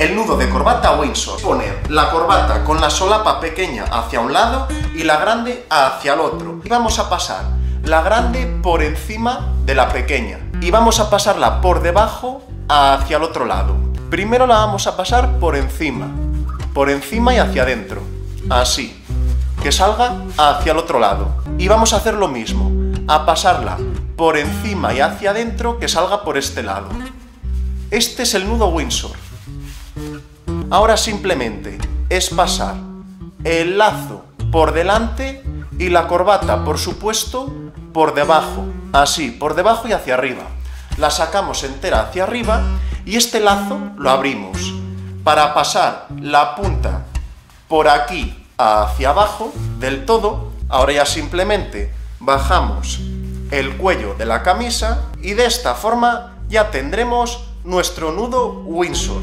el nudo de corbata Windsor. Poner la corbata con la solapa pequeña hacia un lado y la grande hacia el otro. Y vamos a pasar la grande por encima de la pequeña. Y vamos a pasarla por debajo hacia el otro lado. Primero la vamos a pasar por encima y hacia adentro. Así, que salga hacia el otro lado. Y vamos a hacer lo mismo, a pasarla por encima y hacia adentro, que salga por este lado. Este es el nudo Windsor. Ahora simplemente es pasar el lazo por delante y la corbata, por supuesto, por debajo. Así, por debajo y hacia arriba. La sacamos entera hacia arriba y este lazo lo abrimos para pasar la punta por aquí hacia abajo del todo. Ahora ya simplemente bajamos el cuello de la camisa y de esta forma ya tendremos nuestro nudo Windsor.